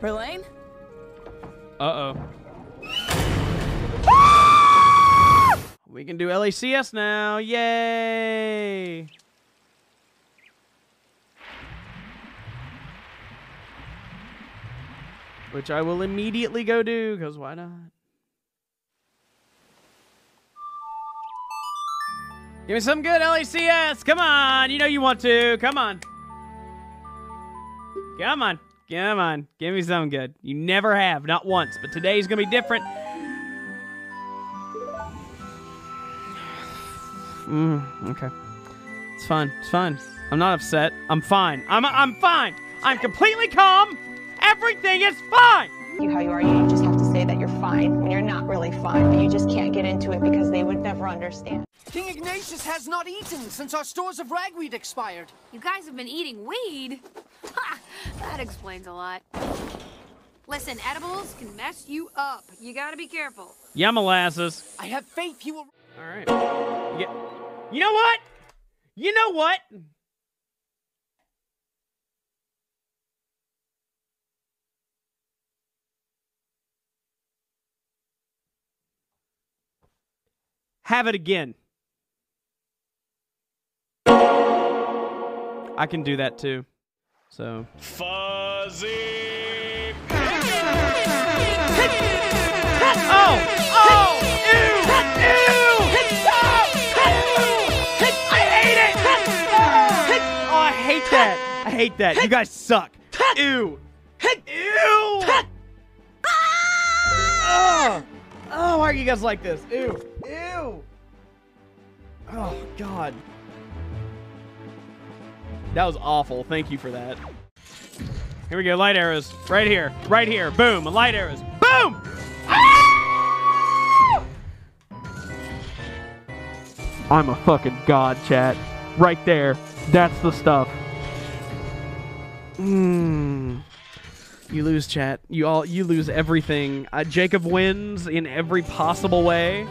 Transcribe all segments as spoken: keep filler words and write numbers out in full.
Verlaine? Uh oh. We can do L A C S now. Yay! Which I will immediately go do, because why not? Give me some good L A C S! Come on! You know you want to! Come on! Come on! Come on! Give me something good. You never have, not once, but today's gonna be different. Mm, okay. It's fine. It's fine. I'm not upset. I'm fine. I'm I'm fine! I'm completely calm! Everything is fine! You how you are, you just have to say that you're fine when you're not really fine, but you just can't get into it because they would never understand. King Ignatius has not eaten since our stores of ragweed expired. You guys have been eating weed? Ha! That explains a lot. Listen, edibles can mess you up. You gotta be careful. Yeah, molasses. I have faith you will... Alright. Yeah. You know what? You know what? Have it again. I can do that too. So. Fuzzy. Oh! Oh! Ew! Ew! Stop! I hate it! Oh, I hate that. I hate that. You guys suck. Ew! Ew! Oh! Oh, why are you guys like this? Ew! Ew! Oh, God. That was awful. Thank you for that. Here we go. Light arrows. Right here. Right here. Boom. Light arrows. Boom! Ah! I'm a fucking god, chat. Right there. That's the stuff. Mmm... You lose, chat. You all you lose everything. Uh, Jacob wins in every possible way.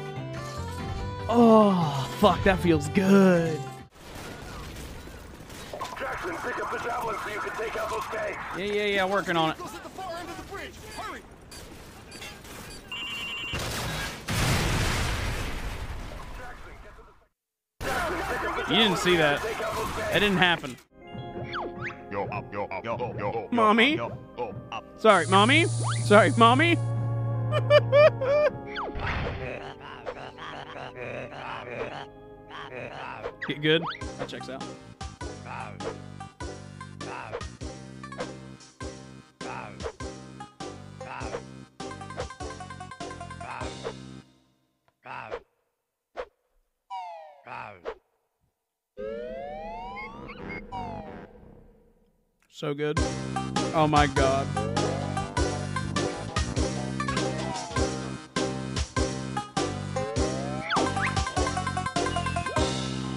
Oh, fuck, that feels good. Jackson, pick up the javelin so you can take out those tanks. Yeah, yeah, yeah, working on it. You didn't see that. That didn't happen. Yo, up, yo, up, yo, yo, mommy. Yo, yo, up. Sorry, mommy. Sorry, mommy. Get good. That checks out. So good. Oh my God.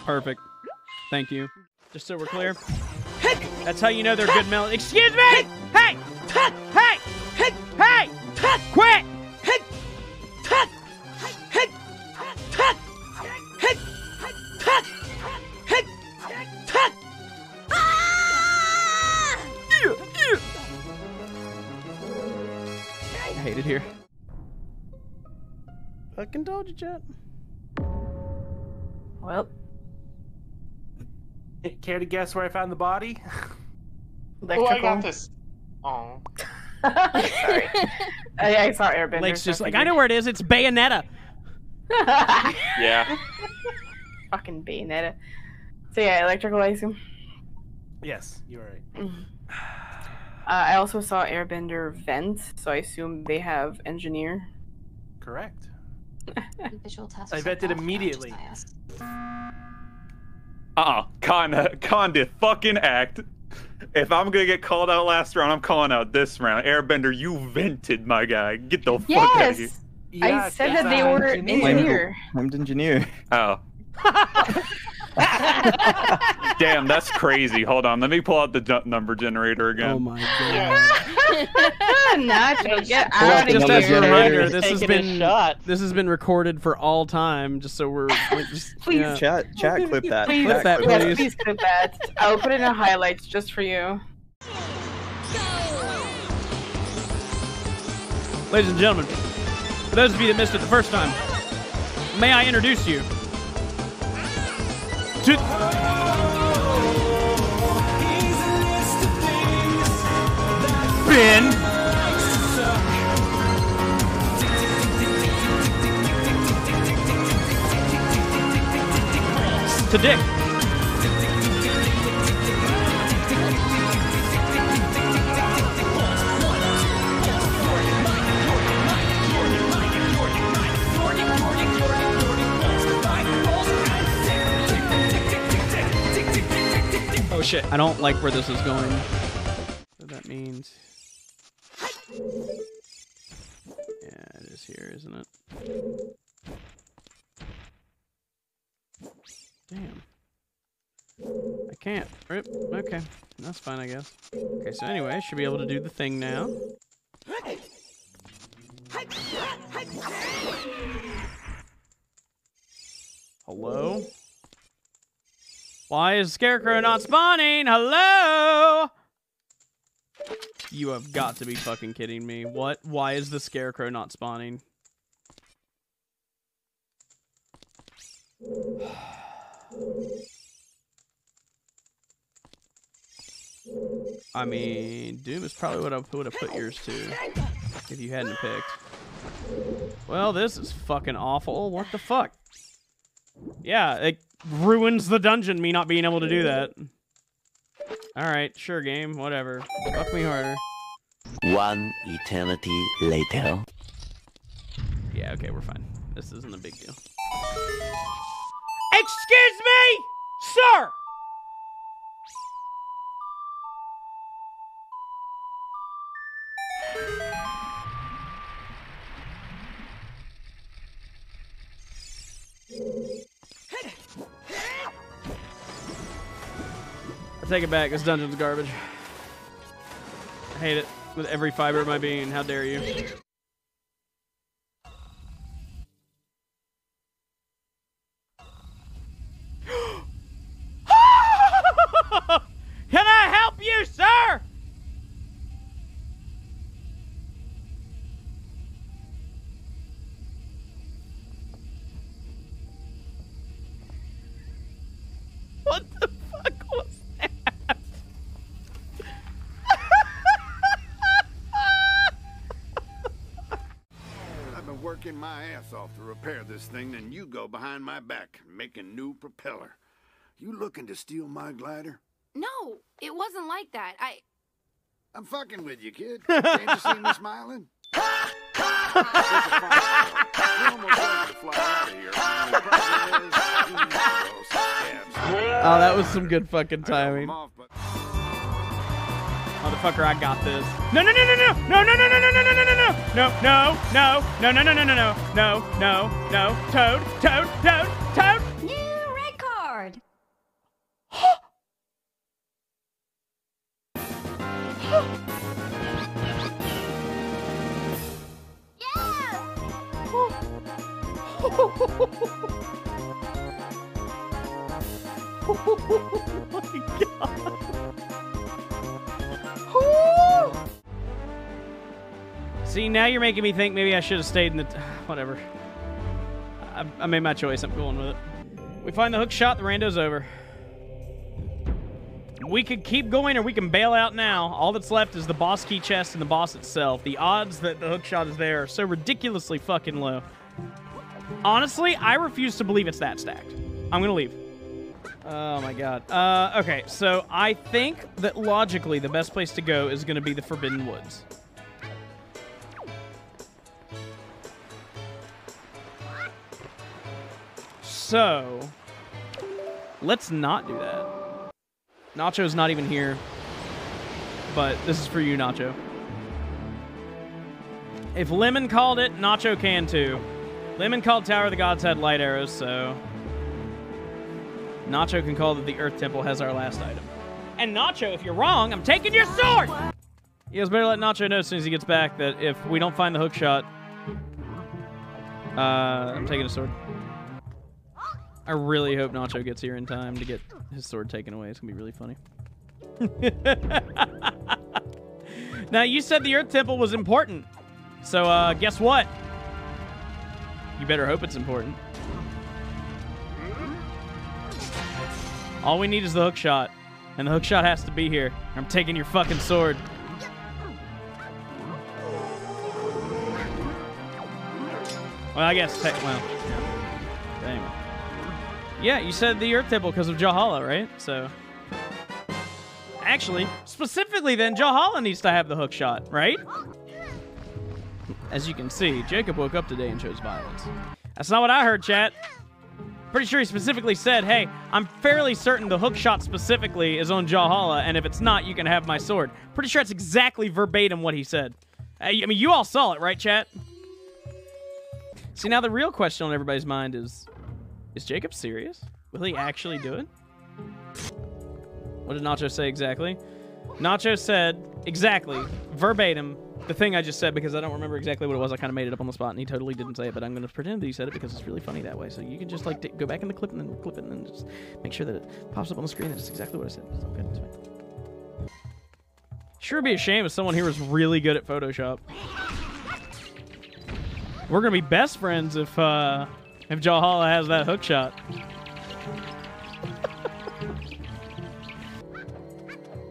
Perfect. Thank you. Just so we're clear. That's how you know they're good melody. Excuse me! Hey! Hey! Hey! Quit! Here. Fucking told you, chat. Well. Care to guess where I found the body? Oh, I got this. Oh. Sorry. I, I saw Airbender. Lake's just like, I know where it is. It's Bayonetta. Yeah. Fucking Bayonetta. So yeah, electrical icing. Yes, you're right. Mm-hmm. Uh, I also saw Airbender vent, so I assume they have engineer. Correct. I vented immediately. Uh-uh. Con, con did fucking act. If I'm gonna get called out last round, I'm calling out this round. Airbender, you vented, my guy. Get the yes! fuck out of here. Yeah, I said that they were engineer. Blamed engineer. Oh. Damn, that's crazy. Hold on, let me pull out the number generator again. Oh my God. Nacho, get out of here. Just as a reminder, this has been this has been recorded for all time. Just so we're, we're just, please yeah. chat chat clip that. Please, clip that, please. Yes, please clip that. I'll put it in the highlights just for you. Go. Ladies and gentlemen, for those of you that missed it the first time, may I introduce you to... Ben. To Dick. Oh shit, I don't like where this is going. So that means... Yeah, it is here, isn't it? Damn. I can't. Rip. Okay. That's fine, I guess. Okay, so anyway, I should be able to do the thing now. Hello? Why is Scarecrow not spawning? Hello? You have got to be fucking kidding me. What? Why is the Scarecrow not spawning? I mean, Doom is probably what I would have put yours to if you hadn't picked. Well, this is fucking awful. What the fuck? Yeah, it ruins the dungeon, me not being able to do that. Alright, sure, game, whatever. Fuck me harder. One eternity later. Yeah, okay, we're fine. This isn't a big deal. Excuse me, sir! I take it back, this dungeon's garbage. I hate it with every fiber of my being, how dare you. Can I help you, sir? What the fuck was that? I've been working my ass off to repair this thing, then you go behind my back making new propeller. You looking to steal my glider? No, it wasn't like that. I... I'm fucking with you, kid. Can't you see me smiling? Oh, that was some good fucking timing. Motherfucker, I got this. No, no, no, no, no, no, no, no, no, no, no, no, no, no, no, no, no, no, no, no, no, no, no, no, no, no, Toad, Toad, Toad, Toad. New record. Oh my God. See, now you're making me think maybe I should have stayed in the... T whatever. I, I made my choice. I'm going with it. We find the hookshot. The rando's over. We could keep going or we can bail out now. All that's left is the boss key chest and the boss itself. The odds that the hookshot is there are so ridiculously fucking low. Honestly, I refuse to believe it's that stacked. I'm gonna leave. Oh my God. Uh, okay, so I think that logically the best place to go is gonna be the Forbidden Woods. So, let's not do that. Nacho's not even here, but this is for you, Nacho. If Lemon called it, Nacho can too. Lemon called Tower of the Gods had light arrows, so... Nacho can call that the Earth Temple has our last item. And Nacho, if you're wrong, I'm taking your sword! You guys better let Nacho know as soon as he gets back that if we don't find the hookshot... Uh, I'm taking a sword. I really hope Nacho gets here in time to get his sword taken away. It's gonna be really funny. Now, you said the Earth Temple was important. So, uh, guess what? You better hope it's important. All we need is the hookshot, and the hookshot has to be here. I'm taking your fucking sword. Well, I guess, tech, well, yeah. Anyway. Yeah, you said the Earth Temple because of Jalhalla, right? So, actually, specifically then, Jalhalla needs to have the hookshot, right? As you can see, Jacob woke up today and chose violence. That's not what I heard, chat. Pretty sure he specifically said, hey, I'm fairly certain the hookshot specifically is on Jalhalla, and if it's not, you can have my sword. Pretty sure that's exactly verbatim what he said. I mean, you all saw it, right, chat? See, now the real question on everybody's mind is, is Jacob serious? Will he actually do it? What did Nacho say exactly? Nacho said, exactly, verbatim, the thing I just said, because I don't remember exactly what it was. I kind of made it up on the spot, and he totally didn't say it, but I'm going to pretend that he said it because it's really funny that way. So you can just, like, go back in the clip and then clip it and then just make sure that it pops up on the screen. That's exactly what I said. It's okay. It's fine. Sure would be a shame if someone here was really good at Photoshop. We're going to be best friends if, uh, if Jalhalla has that hookshot.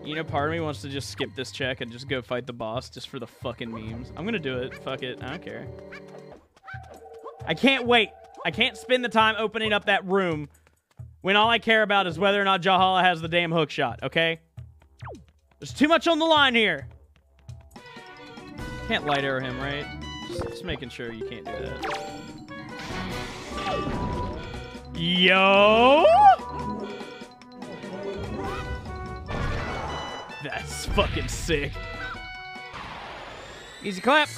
You know, part of me wants to just skip this check and just go fight the boss just for the fucking memes. I'm going to do it. Fuck it. I don't care. I can't wait. I can't spend the time opening up that room when all I care about is whether or not Jalhalla has the damn hookshot, okay? There's too much on the line here. Can't light arrow him, right? Just making sure you can't do that. Yo! That's fucking sick. Easy clap.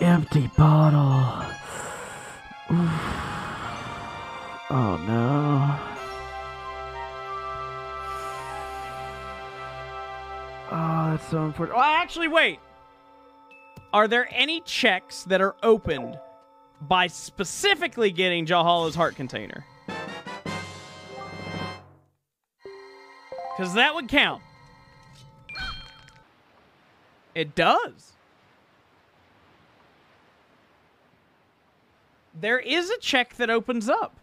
Empty bottle. Oof. Oh no. Oh, that's so unfortunate. Oh, actually, wait. Are there any checks that are opened by specifically getting Jalhalla's heart container? Because that would count. It does. There is a check that opens up.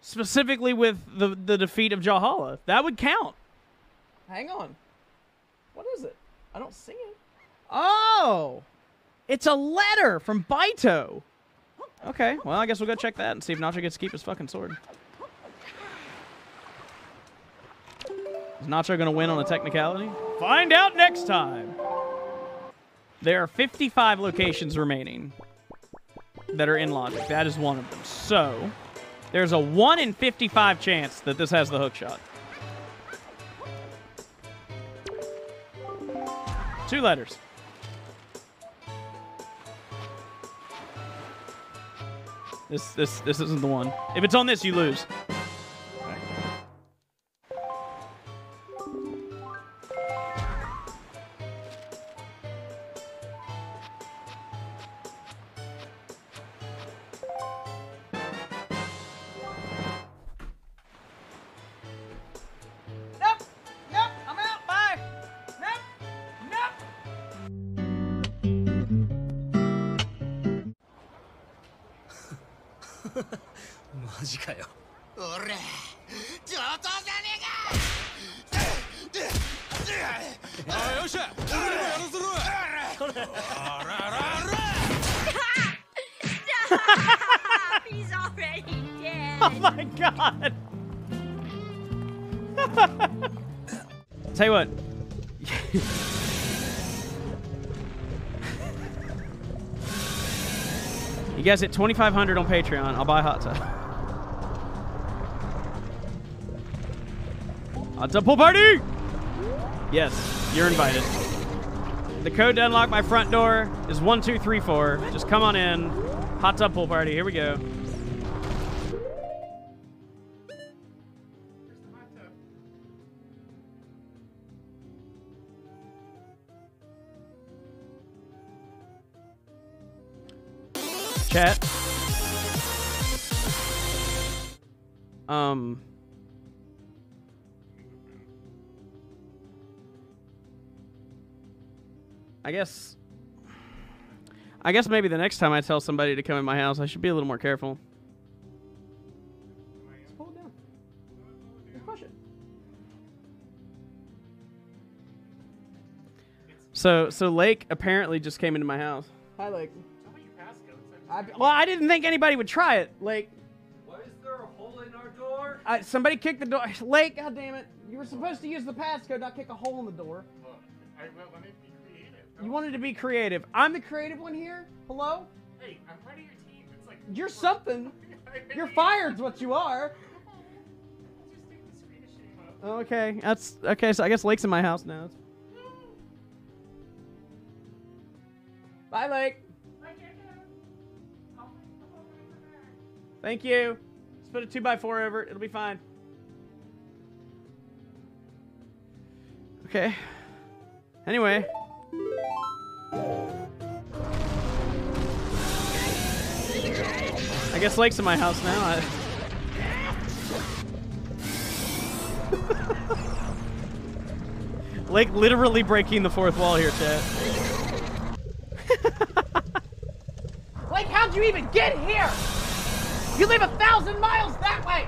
Specifically with the, the defeat of Jalhalla. That would count. Hang on. What is it? I don't see it. Oh! It's a letter from Baito. Okay, well, I guess we'll go check that and see if Nacho gets to keep his fucking sword. Is Nacho going to win on a technicality? Find out next time! There are fifty-five locations remaining that are in logic. That is one of them. So, there's a one in fifty-five chance that this has the hookshot. Two letters. This this this isn't the one. If it's on this, you lose. He's already dead. Oh my god. Tell you what. You guys hit twenty-five hundred on Patreon. I'll buy a hot tub. Hot tub pool party! Yes, you're invited. The code to unlock my front door is one two three four. Just come on in. Hot tub pool party. Here we go. chat. Um... I guess... I guess maybe the next time I tell somebody to come in my house, I should be a little more careful. Just pull it down. Just push it. So, so Lake apparently just came into my house. Hi, Lake. I, well, I didn't think anybody would try it, Lake. Why is there a hole in our door? Uh, somebody kicked the door. Lake, God damn it. You were supposed to use the passcode, not kick a hole in the door. Look, I will. Let me be creative. You wanted to be creative. I'm the creative one here? Hello? Hey, I'm part of your team. It's like... You're something. You're fired's what you are. Just take the screen and shake up. Okay, that's... Okay, so I guess Lake's in my house now. Bye, Lake. Thank you. Let's put a two by four over it. It'll be fine. Okay. Anyway. I guess Lake's in my house now. I... Lake literally breaking the fourth wall here, chat. Lake, how'd you even get here? You live a thousand miles that way!